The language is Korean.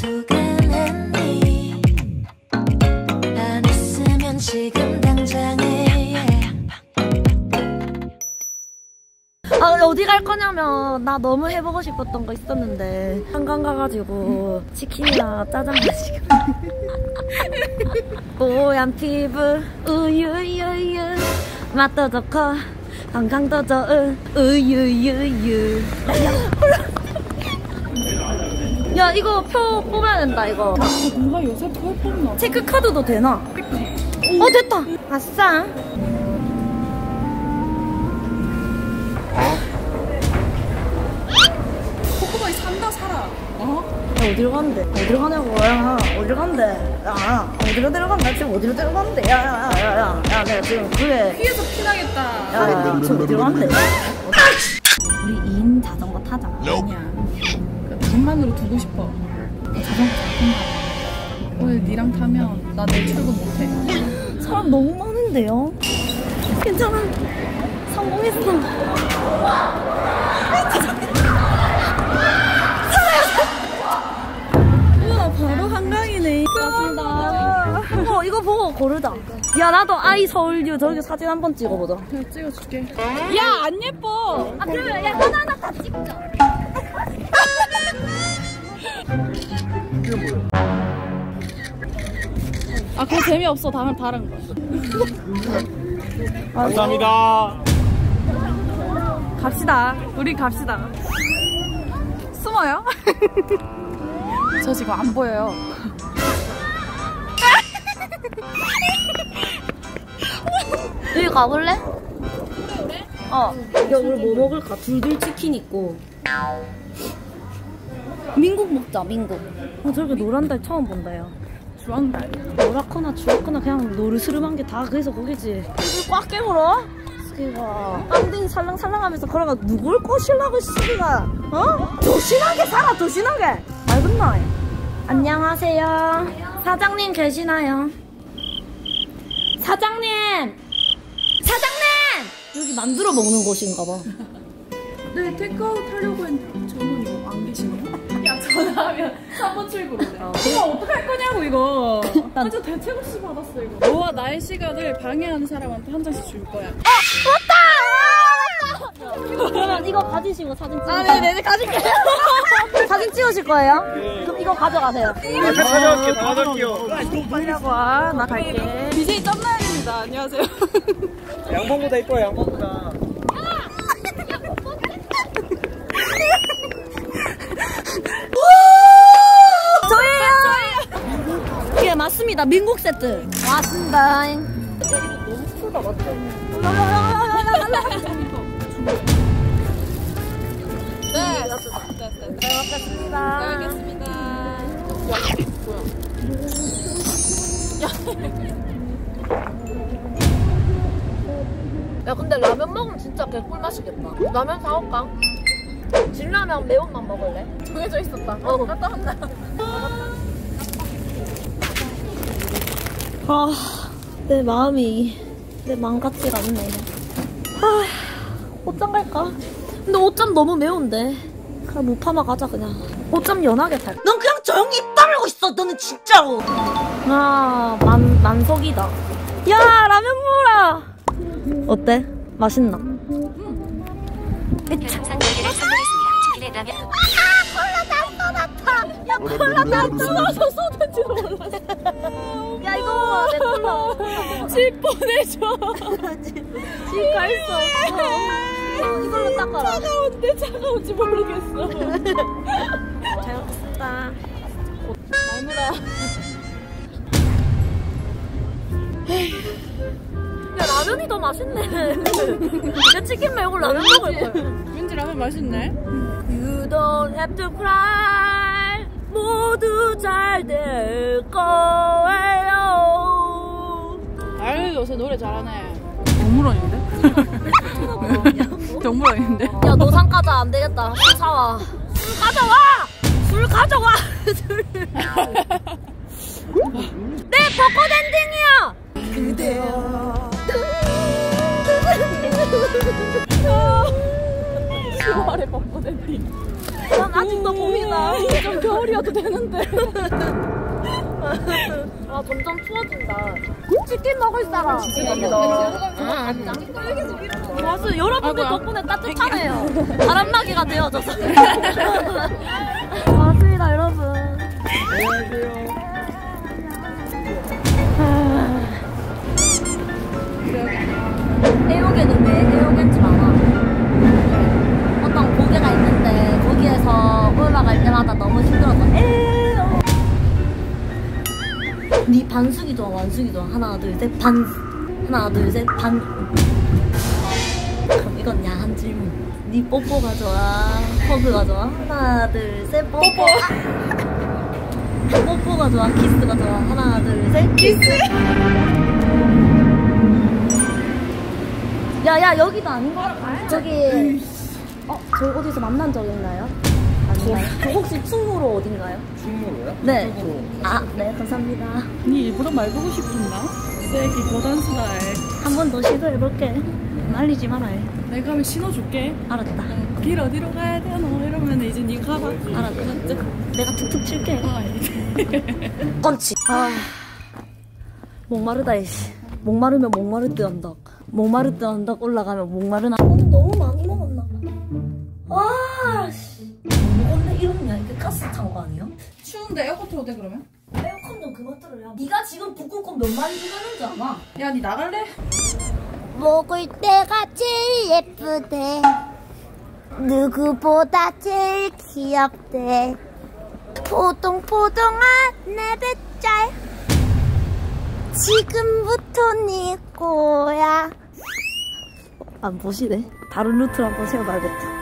두근했니? 안 했으면 지금 당장에. 아, 어디 갈 거냐면 나 너무 해보고 싶었던 거 있었는데 한강 가가지고 치킨이나 짜장면 시켜. 뽀얀 피부 우유유유 맛도 좋고 건강도 좋은 우유유유. 야, 이거 표 뽑아야 된다, 이거. 뭔가 요새 표 뽑나? 체크카드도 되나? 어, 됐다! 아싸! 코코바이 산다, 살아. 어? 야, 어디로 간대? 어디로 가냐고, 야, 어디로 간대? 야, 어디로 데려간다? 지금 어디로 데려간대? 야, 내가 지금 그래. 귀에서 피나겠다. 야, 지금 어디로 간대? 우리 2인 자전거 타자. 아니야. 돈만으로 두고 싶어. 자전거 타면 오늘 니랑 타면 나 내일 출근 못해. 사람 너무 많은데요? 괜찮아. 성공했어. 우와, 바로 한강이네. 고맙습니다. 어, 이거 보고 고르자. 야, 나도 아이 서울유 저기 사진 한번 찍어보자. 내가 찍어줄게. 야, 안 예뻐. 아, 그러면 야, 하나하나 다 찍자. 아, 그거 재미없어. 다음에 다른 거. 감사합니다. 갑시다. 우리 갑시다. 숨어요? 저 지금 안 보여요. 여기 가볼래? 그래? 어. 야, 우리 뭐 먹을까? 둘둘 치킨 있고. 민국 먹자, 민국. 어, 저렇게 노란 달 처음 본다요. 주황 달. 노랗거나 주황거나 그냥 노르스름한 게 다 그래서 거기지. 입을 꽉 깨물어? 스키가. 빵댕이 살랑살랑하면서 걸어가. 누굴 꼬실라고 스키가? 어? 조신하게 살아, 조신하게. 맑은 날. 안녕하세요. 사장님 계시나요? 사장님! 사장님! 여기 만들어 먹는 곳인가 봐. 네, 테이크아웃 하려고 했는데 저는 안 계시네요. 야, 전화하면 3번 출구로래. 이거 어떻게 할 거냐고, 이거. 완전 대책없이 받았어, 이거. 너와 나의 시간을 방해하는 사람한테 한 장씩 줄 거야. 아, 맞다! 맞다! 이거 가지시고 사진 찍으세요. 아, 네네, 가질게요. 사진 찍으실 거예요? 네. 그럼 이거 가져가세요. 네, 가져갈게요. 가져갈게요. 빨리라고 와. 나 갈게. DJ 썸나야 됩니다. 안녕하세요. 양봉보다 이뻐요, 양봉보다. 맞습니다. 민국 세트. 맞습니다. 너무 크다, 맞죠? 네, 맞습니다. 알겠습니다. 야, 근데 라면 먹으면 진짜 개꿀 맛이겠다. 라면 사올까? 진라면 매운맛 먹을래? 정해져 있었다. 어, 갔다 왔나? 아, 내 마음이 내 맘 같지가 않네. 아, 옷장 갈까? 근데 옷장 너무 매운데. 그럼 무파마 가자 그냥. 옷장 연하게 탈까? 넌 그냥 조용히 입 다물고 있어. 너는 진짜로. 아, 만석이다. 야, 라면 먹어라. 어때? 맛있나? 상상력이를 선물했습니다. 치킨에 라면. 아, 콜라 다 쏟아서 쏟아지도 몰랐어. 야, 이거 내 콜라. 집 보내줘. 집 가 있어. 이걸로 닦아라. 차가운데 차가운지 모르겠어. 잘 먹었다. 마누라. 야, 라면이 더 맛있네. 내 치킨 말고 라면 먹을 거야. 왠지 라면 맛있네. You don't have to cry. 모두 잘 될 거예요. 아유, 요새 노래 잘하네. 동물원인데? 동물원인데? 야, 노상 가자. 안 되겠다. 술 사와. 술 가져와! 술 가져와! 술. 네, 벚꽃 엔딩이요! 그대여. 시월의 벚꽃 엔딩. 난 아직도 봄이다. 좀 겨울. 겨울이어도 되는데. 아, 점점 추워진다. 치킨 먹을 사람. 맞아, 여러분들 덕분에 따뜻하네요. 바람나기가 되어져서. 고맙습니다, 여러분. 안녕하세요. 애호개는 왜 애호개인 줄 알아? 어떤 고개가 있는데 거기에서 올라갈 때마다 너무 힘들어서 에어. 니 반숙이 좋아, 완숙이 좋아? 하나, 둘, 셋, 반. 하나, 둘, 셋, 반. 그럼 이건 야한 질문. 니 뽀뽀가 좋아, 허그가 좋아? 하나, 둘, 셋, 뽀뽀. 뽀뽀가 좋아, 키스가 좋아? 하나, 둘, 셋, 키스. 야야, 여기도 아닌 것 같아. 저기 저 어디서 만난 적 있나요? 아닌가요? 저 혹시 충무로 어딘가요? 충무로요? 네. 아, 네, 감사합니다. 아니, 일부러 말 보고 싶었나? 쓰레기 고단수다해. 한 번 더 시도해볼게. 말리지 말아요. 내가 하면 신호줄게. 알았다. 길 어디로 가야 돼? 너 이러면 이제 니가 가봐. 알았다. 내가 툭툭 칠게. 껌치. 아, 목마르다 이씨. 목마르면 목마르뜨 언덕, 목마르뜨 언덕 올라가면 목마르나. 오늘 너무 많이 먹었나 봐. 와 씨. 원래 이러면 이렇게 가스 찬 거 아니야? 추운데 에어컨 틀어도 돼 그러면? 에어컨 좀 그만 틀어야. 네가 지금 북극곰 몇 마리 죽였는지 아마. 야, 니 나갈래? 먹을 때가 제일 예쁘대. 누구보다 제일 귀엽대. 포동포동한 내 배짤. 지금부터 네 거야. 안 보시네. 다른 루트로 한번 세워봐야겠다.